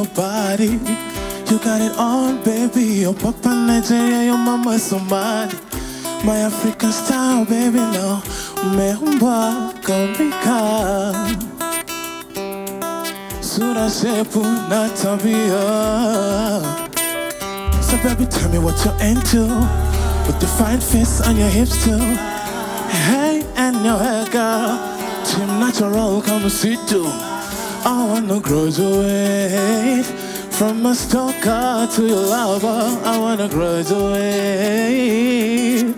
your body. You got it on, baby. Your papa Nigeria, your mama Somali. My African style, baby, now Mehumba Kambika. Sura shepu na tabia. So baby, tell me what you're into, with the fine fists on your hips too. Hey, and your hair, girl, team natural, come see too. I wanna graduate from a stalker to your lover. I wanna graduate.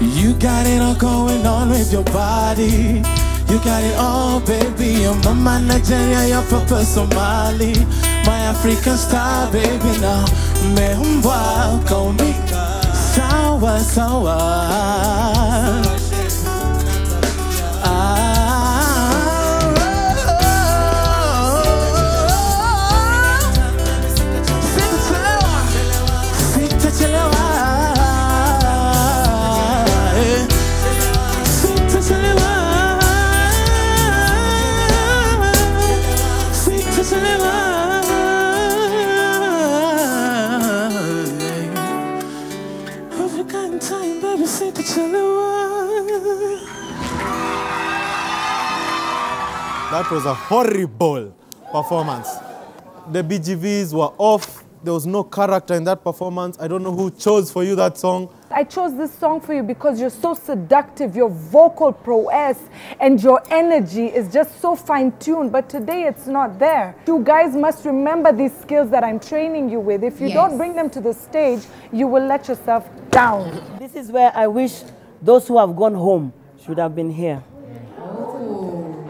You got it all going on with your body. You got it all, baby. Your mama Nigeria, your papa Somali. My African star, baby, now Mehumba Kambika. Sawa, sawa. Sita chelewa. Sita chelewa. Sita chelewa. Time, baby, sit to tell the world. That was a horrible performance. The BGVs were off. There was no character in that performance. I don't know who chose for you that song. I chose this song for you because you're so seductive, your vocal prowess and your energy is just so fine-tuned, but today it's not there. You guys must remember these skills that I'm training you with. If you don't bring them to the stage, you will let yourself down. This is where I wish those who have gone home should have been here.